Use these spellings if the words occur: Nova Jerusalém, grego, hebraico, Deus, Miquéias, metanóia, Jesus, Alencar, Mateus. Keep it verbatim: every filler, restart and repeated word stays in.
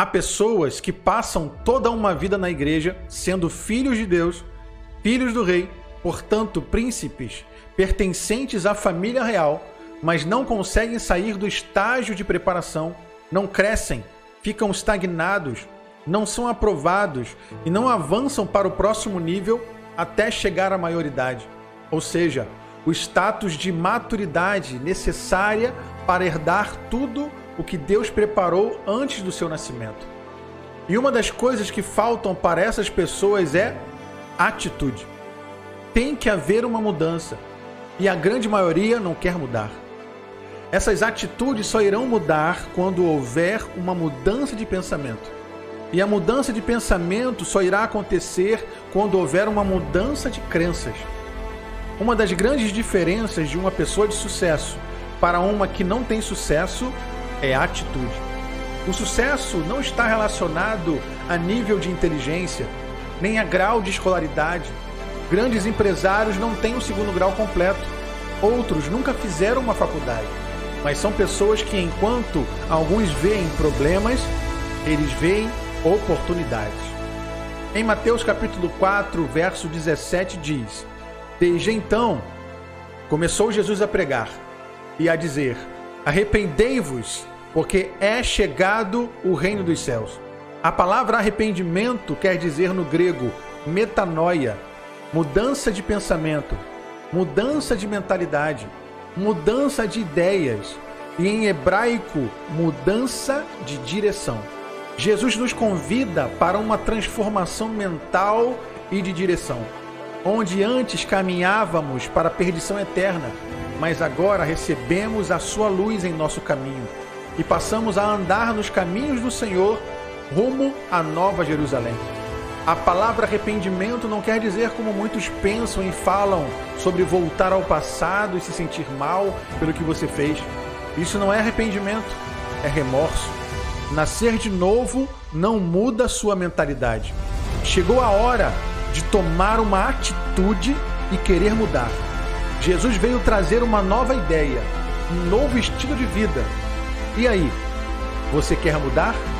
Há pessoas que passam toda uma vida na igreja sendo filhos de Deus, filhos do rei, portanto príncipes, pertencentes à família real, mas não conseguem sair do estágio de preparação, não crescem, ficam estagnados, não são aprovados e não avançam para o próximo nível até chegar à maioridade, ou seja, o status de maturidade necessária para herdar tudo o que Deus preparou antes do seu nascimento. E uma das coisas que faltam para essas pessoas é atitude. Tem que haver uma mudança, e a grande maioria não quer mudar. Essas atitudes só irão mudar quando houver uma mudança de pensamento. E a mudança de pensamento só irá acontecer quando houver uma mudança de crenças. Uma das grandes diferenças de uma pessoa de sucesso para uma que não tem sucesso é a atitude. O sucesso não está relacionado a nível de inteligência, nem a grau de escolaridade. Grandes empresários não têm o segundo grau completo. Outros nunca fizeram uma faculdade. Mas são pessoas que, enquanto alguns veem problemas, eles veem oportunidades. Em Mateus capítulo quatro, verso dezessete diz: Desde então, começou Jesus a pregar e a dizer: Arrependei-vos, porque é chegado o reino dos céus. A palavra arrependimento quer dizer no grego metanóia, mudança de pensamento, mudança de mentalidade, mudança de ideias e, em hebraico, mudança de direção. Jesus nos convida para uma transformação mental e de direção, onde antes caminhávamos para a perdição eterna, mas agora recebemos a sua luz em nosso caminho e passamos a andar nos caminhos do Senhor rumo à Nova Jerusalém. A palavra arrependimento não quer dizer, como muitos pensam e falam, sobre voltar ao passado e se sentir mal pelo que você fez. Isso não é arrependimento, é remorso. Nascer de novo não muda sua mentalidade. Chegou a hora de tomar uma atitude e querer mudar. Jesus veio trazer uma nova ideia, um novo estilo de vida. E aí, você quer mudar?